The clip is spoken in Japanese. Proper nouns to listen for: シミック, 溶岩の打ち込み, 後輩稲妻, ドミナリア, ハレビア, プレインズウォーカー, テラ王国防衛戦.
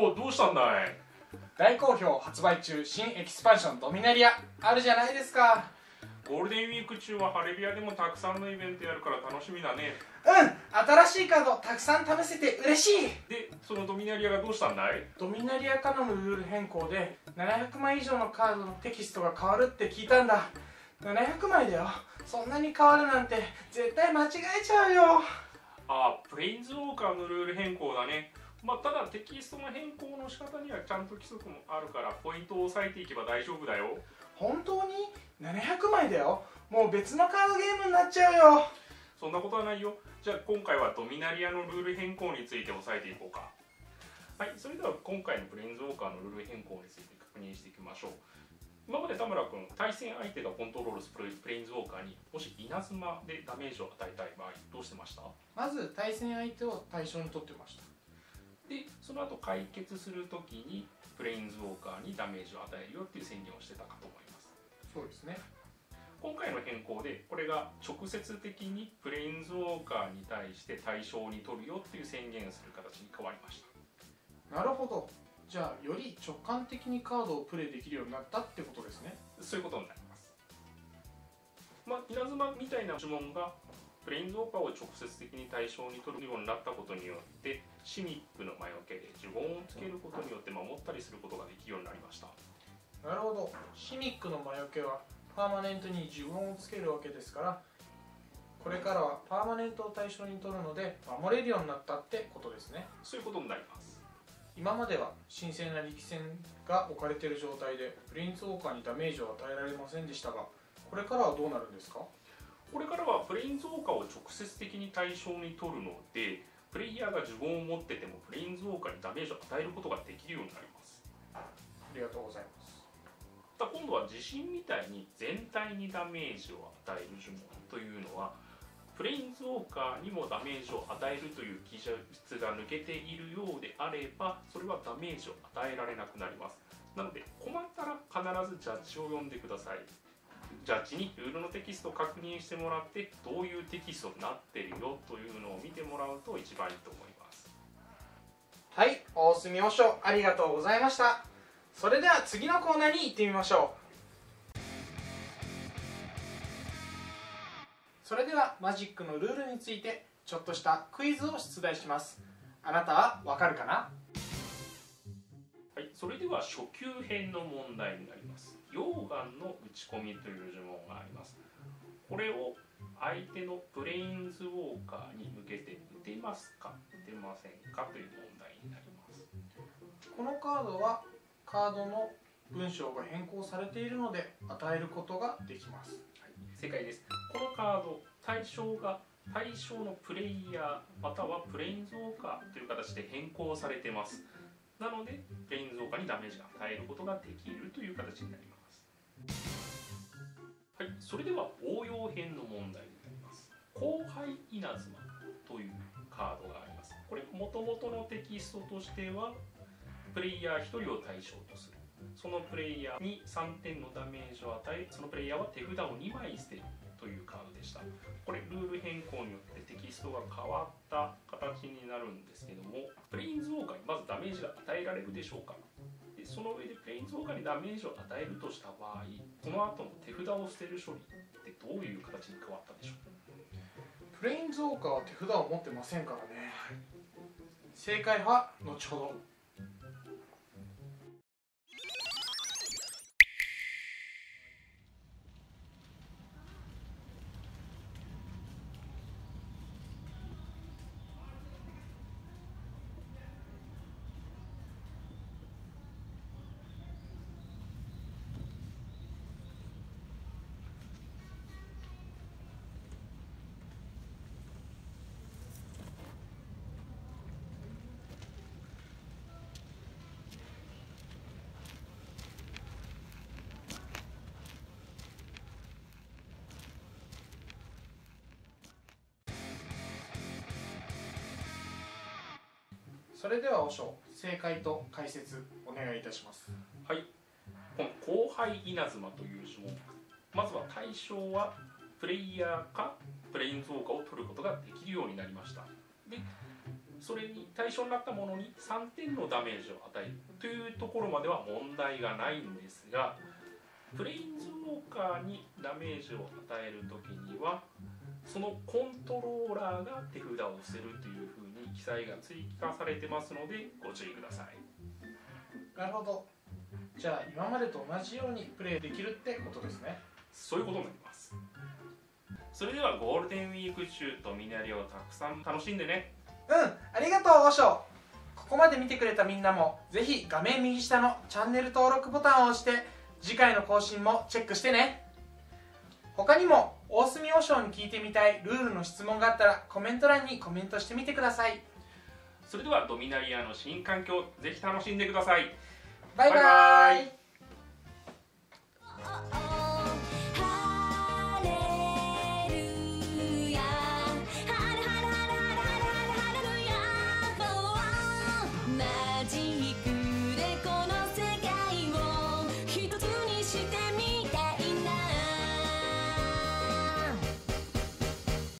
よ、どうしたんだい。大好評発売中、新エキスパンションドミナリアあるじゃないですか。ゴールデンウィーク中はハレビアでもたくさんのイベントやるから楽しみだね。うん、新しいカードたくさん試せて嬉しい。で、そのドミナリアがどうしたんだい。ドミナリアからのルール変更で700枚以上のカードのテキストが変わるって聞いたんだ。700枚だよ。そんなに変わるなんて絶対間違えちゃうよ。ああ、プレインズウォーカーのルール変更だね。まあ、ただテキストの変更の仕方にはちゃんと規則もあるからポイントを押さえていけば大丈夫だよ。本当に700枚だよ。もう別のカードゲームになっちゃうよ。そんなことはないよ。じゃあ今回はドミナリアのルール変更について押さえていこうか。はい、それでは今回のプレインズウォーカーのルール変更について確認していきましょう。今まで田村君、対戦相手がコントロールするプレインズウォーカーにもし稲妻でダメージを与えたい場合どうしてました？まず対戦相手を対象に取ってました。で、その後解決するときにプレインズウォーカーにダメージを与えるよっていう宣言をしてたかと思います。そうですね。今回の変更でこれが直接的にプレインズウォーカーに対して対象に取るよっていう宣言をする形に変わりました。なるほど。じゃあより直感的にカードをプレイできるようになったってことですね。そういうことになります。まあ、稲妻みたいな呪文がプレインズウォーカーを直接的に対象に取るようになったことによってシミックの魔除けで呪文をつけることによって守ったりすることができるようになりました。なるほど。シミックの魔除けはパーマネントに呪文をつけるわけですから、これからはパーマネントを対象に取るので守れるようになったってことですね。そういうことになります。今までは神聖な力戦が置かれている状態でプレインズウォーカーにダメージを与えられませんでしたが、これからはどうなるんですか？これからはプレインズウォーカーを直接的に対象に取るので、プレイヤーが呪文を持っててもプレインズウォーカーにダメージを与えることができるようになります。ありがとうございます。今度は地震みたいに全体にダメージを与える呪文というのはプレインズウォーカーにもダメージを与えるという記述が抜けているようであれば、それはダメージを与えられなくなります。なので困ったら必ずジャッジを呼んでください。ジャッジにルールのテキストを確認してもらって、どういうテキストになってるよというのを見てもらうと一番いいと思います。はい、大隅和尚ありがとうございました。それでは次のコーナーに行ってみましょう。それではマジックのルールについてちょっとしたクイズを出題します。あなたはわかるかな？はい、それでは初級編の問題になります。溶岩の打ち込みという呪文があります。これを相手のプレインズウォーカーに向けて打てますか打てませんかという問題になります。このカードはカードの文章が変更されているので与えることができます。はい、正解です。このカード、対象が対象のプレイヤーまたはプレインズウォーカーという形で変更されてます。なのでプレインズウォーカーにダメージが与えることができるという形になります。はい、それでは応用編の問題になります。後輩稲妻というカードがあります。これ元々のテキストとしては、プレイヤー1人を対象とする。そのプレイヤーに3点のダメージを与え、そのプレイヤーは手札を2枚捨てるというカードでした。これルール変更によってテキストが変わった形になるんですけども、プレインズウォーカーにまずダメージが与えられるでしょうか。で、その上でプレインズウォーカーにダメージを与えるとした場合、この後の手札を捨てる処理ってどういう形に変わったでしょうか。プレインズウォーカーは手札を持ってませんからね。正解は後ほど。それでは和尚、正解と解説お願いいたします。はい、この後輩稲妻という呪文、まずは対象はプレイヤーかプレインズウォーカーを取ることができるようになりました。で、それに対象になったものに3点のダメージを与えるというところまでは問題がないんですが、プレインズウォーカーにダメージを与える時にはそのコントローラーが手札を捨てるというふうに記載が追加されてますのでご注意ください。なるほど。じゃあ今までと同じようにプレイできるってことですね。そういうことになります。それではゴールデンウィーク中ドミナリをたくさん楽しんでね。うん、ありがとう王将。ここまで見てくれたみんなもぜひ画面右下のチャンネル登録ボタンを押して次回の更新もチェックしてね。他にも大隅王将に聞いてみたいルールの質問があったらコメント欄にコメントしてみてください。それではドミナリアの新環境ぜひ楽しんでください。バイバイ。マジック